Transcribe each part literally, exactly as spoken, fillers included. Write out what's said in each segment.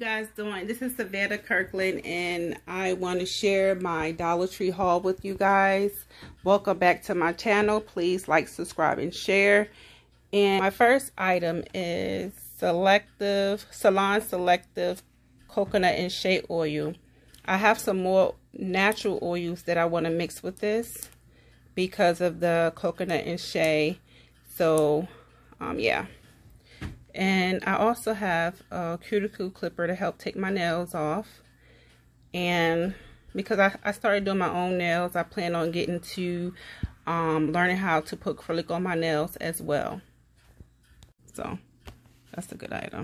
guys doing? This is Savannah Kirkland, and I want to share my Dollar Tree haul with you guys. Welcome back to my channel. Please like, subscribe, and share. And my first item is Selective Salon Selective Coconut and Shea Oil. I have some more natural oils that I want to mix with this because of the coconut and shea. So, um, yeah. And I also have a cuticle clipper to help take my nails off. And because I, I started doing my own nails, I plan on getting to um, learning how to put acrylic on my nails as well. So that's a good item.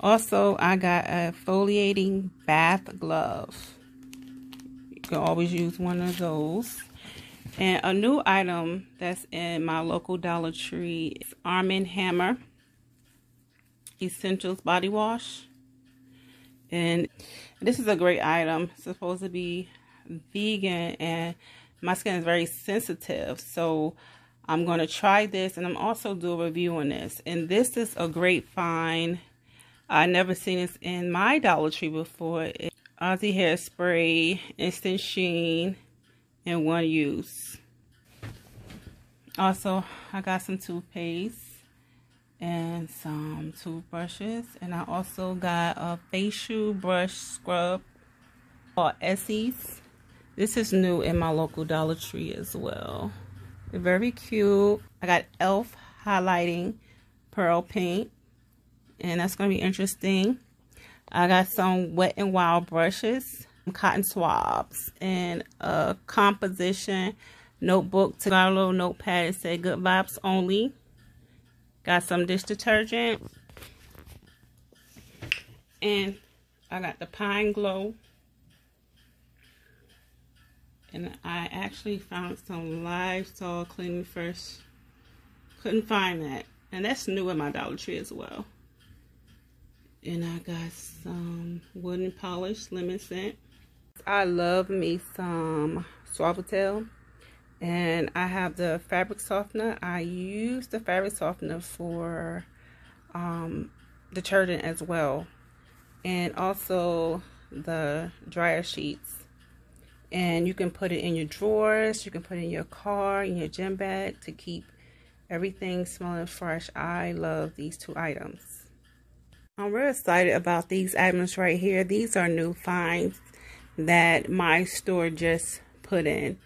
Also, I got a exfoliating bath glove. You can always use one of those. And a new item that's in my local Dollar Tree is Arm and Hammer Essentials body wash, and this is a great item. It's supposed to be vegan, and my skin is very sensitive, so I'm going to try this, and I'm also doing a review on this. And this is a great find. I never seen this in my Dollar Tree before. It's Aussie hairspray, instant sheen, and one use. Also, I got some toothpaste and some toothbrushes, and I also got a facial brush scrub called Essie's. This is new in my local Dollar Tree as well. They're very cute. I got Elf highlighting pearl paint, and that's going to be interesting. I got some Wet n Wild brushes, cotton swabs, and a composition notebook. To got a little notepad that said "Good Vibes Only." Got some dish detergent, and I got the Pine Glow, and I actually found some Lysol cleaning first. Couldn't find that, and that's new in my Dollar Tree as well. And I got some wooden polish lemon scent. I love me some Swabotel. And I have the fabric softener. I use the fabric softener for um, detergent as well. And also the dryer sheets. And you can put it in your drawers. You can put it in your car, in your gym bag to keep everything smelling fresh. I love these two items. I'm real excited about these items right here. These are new finds that my store just put in.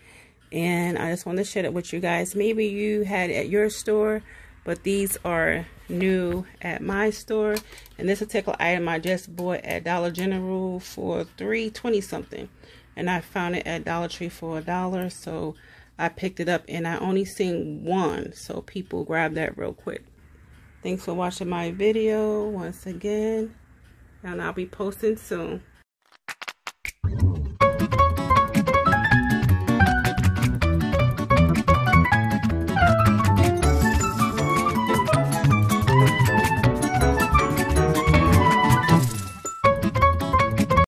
And I just want to share it with you guys. Maybe you had it at your store, but these are new at my store. And this particular item I just bought at Dollar General for three twenty something, and I found it at Dollar Tree for a dollar. So I picked it up, and I only seen one, so people grab that real quick. Thanks for watching my video once again, and I'll be posting soon.